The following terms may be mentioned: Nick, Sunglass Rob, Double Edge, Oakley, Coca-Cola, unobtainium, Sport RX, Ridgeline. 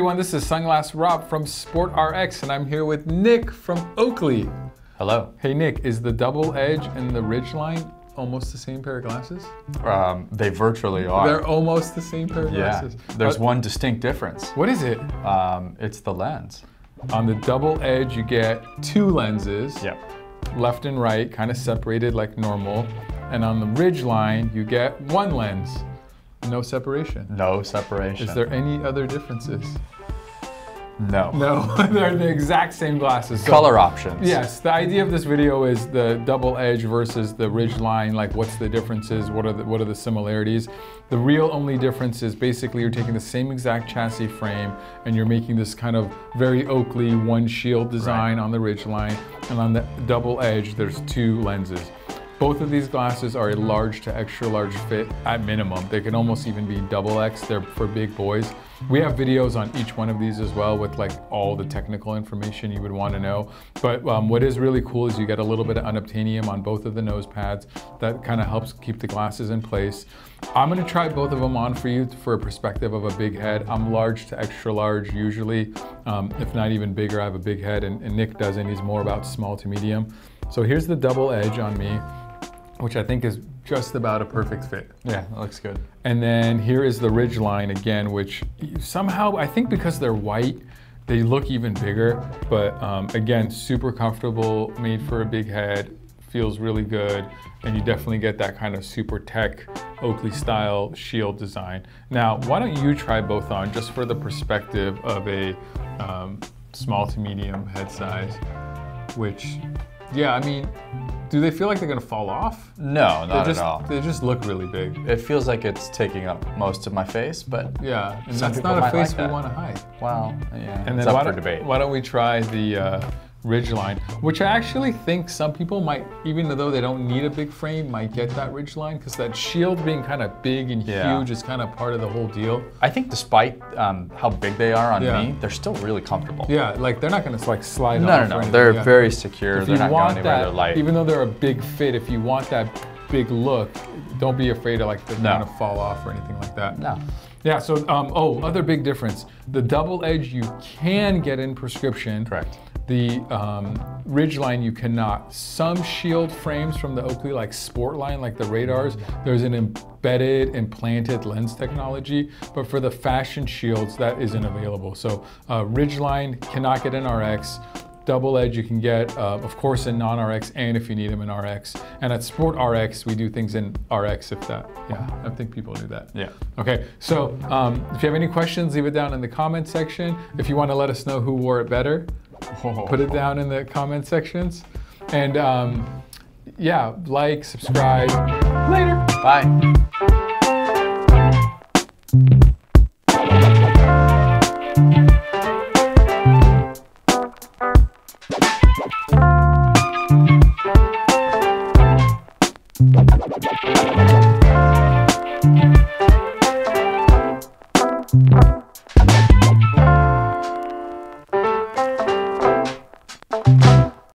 everyone, this is Sunglass Rob from Sport RX, and I'm here with Nick from Oakley. Hello. Hey Nick, is the Double Edge and the Ridgeline almost the same pair of glasses? They virtually are. They're almost the same pair of glasses. There's one distinct difference. What is it? It's the lens. On the Double Edge you get two lenses, left and right, kind of separated like normal. And on the Ridgeline you get one lens. No separation. No separation. Is there any other differences? No. No, they're the exact same glasses. So, color options. Yes, the idea of this video is the Double Edge versus the Ridgeline, like what's the differences, what are the similarities. The real only difference is basically you're taking the same exact chassis frame and you're making this kind of very Oakley one shield design on the Ridgeline, and on the Double Edge there's two lenses. Both of these glasses are a large to extra large fit at minimum. They can almost even be double X, they're for big boys. We have videos on each one of these as well with like all the technical information you would want to know. But what is really cool is you get a little bit of unobtainium on both of the nose pads that kind of helps keep the glasses in place. I'm gonna try both of them on for you for a perspective of a big head. I'm large to extra large usually, if not even bigger. I have a big head and Nick doesn't, he's more about small to medium. So here's the Double Edge on me, which I think is just about a perfect fit. Yeah, that looks good. And then here is the Ridgeline again, which somehow, I think because they're white, they look even bigger, but again, super comfortable, made for a big head, feels really good, and you definitely get that kind of super tech, Oakley style shield design. Now, why don't you try both on, just for the perspective of a small to medium head size, which, yeah, I mean, do they feel like they're gonna fall off? No, not at all. They just look really big. It feels like it's taking up most of my face, but yeah, and that's not a face we want to hide. Wow, yeah, and it's up for debate. Why don't we try the Ridgeline, which I actually think some people might, even though they don't need a big frame, might get that Ridgeline, because that shield being kind of big and huge is kind of part of the whole deal. I think despite how big they are on me, they're still really comfortable. Yeah, like they're not gonna like slide off. No, no, they're very secure. They're not going anywhere, they're light. Even though they're a big fit, if you want that big look, don't be afraid of like they're gonna fall off or anything like that. No. Yeah, so, other big difference. The Double Edge you can get in prescription. Correct. The Ridgeline you cannot. Some shield frames from the Oakley, like Sport line, like the radars, there's an embedded implanted lens technology, but for the fashion shields, that isn't available. So Ridgeline cannot get an RX. Double Edge you can get, of course, in non-RX, and if you need them in RX. And at Sport RX, we do things in RX if that, yeah, I think people do that. Yeah. Okay, so if you have any questions, leave it down in the comment section. If you want to let us know who wore it better, put it down in the comment sections. And yeah, like, subscribe. Later. Bye.